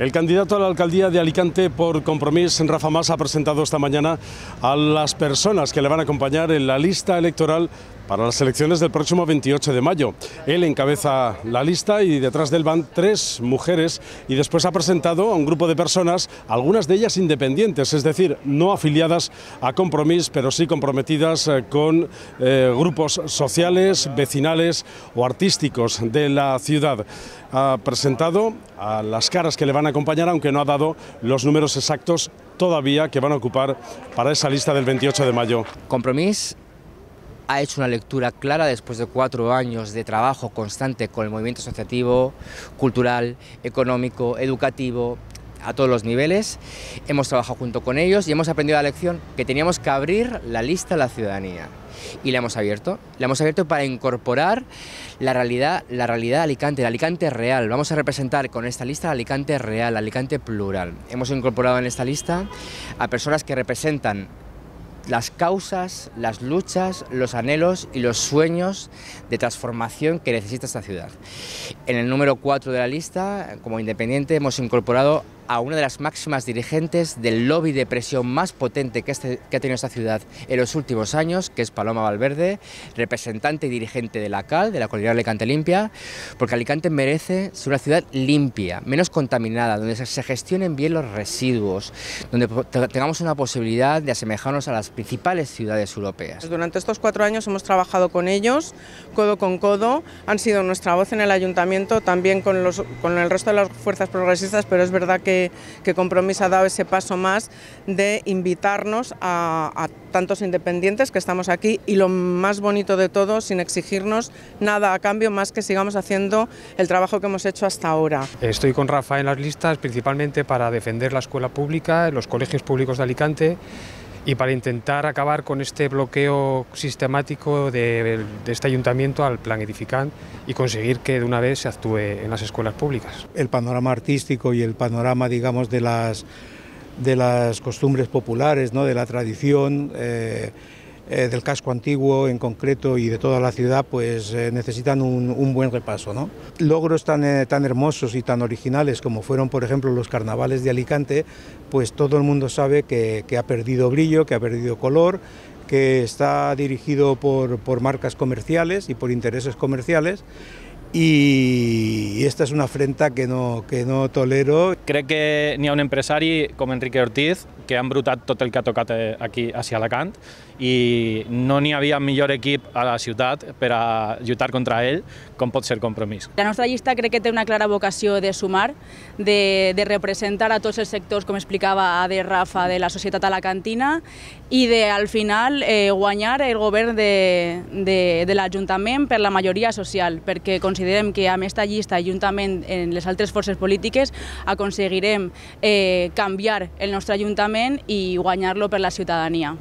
El candidato a la alcaldía de Alicante por Compromís, Rafa Más, ha presentado esta mañana a las personas que le van a acompañar en la lista electoral para las elecciones del próximo 28 de mayo. Él encabeza la lista y detrás de él van tres mujeres, y después ha presentado a un grupo de personas, algunas de ellas independientes, es decir, no afiliadas a Compromís, pero sí comprometidas con grupos sociales, vecinales o artísticos de la ciudad. Ha presentado a las caras que le van a acompañar, aunque no ha dado los números exactos todavía que van a ocupar para esa lista del 28 de mayo. Compromís ha hecho una lectura clara después de 4 años de trabajo constante con el movimiento asociativo, cultural, económico, educativo, a todos los niveles. Hemos trabajado junto con ellos y hemos aprendido la lección que teníamos que abrir la lista a la ciudadanía. Y la hemos abierto. La hemos abierto para incorporar la realidad de Alicante, el Alicante real. Vamos a representar con esta lista el Alicante real, el Alicante plural. Hemos incorporado en esta lista a personas que representan las causas, las luchas, los anhelos y los sueños de transformación que necesita esta ciudad. En el número 4 de la lista, como independiente, hemos incorporado a una de las máximas dirigentes del lobby de presión más potente que ha tenido esta ciudad en los últimos años, que es Paloma Valverde, representante y dirigente de la CAL, de la Coordinadora de Alicante Limpia, porque Alicante merece ser una ciudad limpia, menos contaminada, donde se gestionen bien los residuos, donde tengamos una posibilidad de asemejarnos a las principales ciudades europeas. Durante estos 4 años hemos trabajado con ellos, codo con codo, han sido nuestra voz en el ayuntamiento, también con el resto de las fuerzas progresistas, pero es verdad que Compromís ha dado ese paso más de invitarnos a tantos independientes que estamos aquí, y lo más bonito de todo, sin exigirnos nada a cambio más que sigamos haciendo el trabajo que hemos hecho hasta ahora. Estoy con Rafa en las listas principalmente para defender la escuela pública, los colegios públicos de Alicante, y para intentar acabar con este bloqueo sistemático de este ayuntamiento al plan edificant y conseguir que de una vez se actúe en las escuelas públicas. El panorama artístico y el panorama, digamos, de las costumbres populares, ¿no?, de la tradición, del casco antiguo en concreto y de toda la ciudad, pues necesitan un buen repaso, ¿no? Logros tan hermosos y tan originales como fueron, por ejemplo, los carnavales de Alicante, pues todo el mundo sabe que ha perdido brillo, que ha perdido color, que está dirigido por marcas comerciales y por intereses comerciales, y esta es una afrenta que no tolero. Crec que ni a un empresari com Enrique Ortiz, que ha embrutat tot el que ha tocat aquí a Alicant, i no n'hi havia millor equip a la ciutat per a lluitar contra ell com pot ser Compromís. La nostra llista crec que té una clara vocació de sumar, de representar a tots els sectors, com explicava de Rafa, de la societat alacantina, i de, al final, guanyar el govern de l'Ajuntament per la majoria social, perquè considerem que amb aquesta llista, juntament amb les altres forces polítiques, aconseguirem canviar el nostre Ajuntament i guanyar-lo per la ciutadania.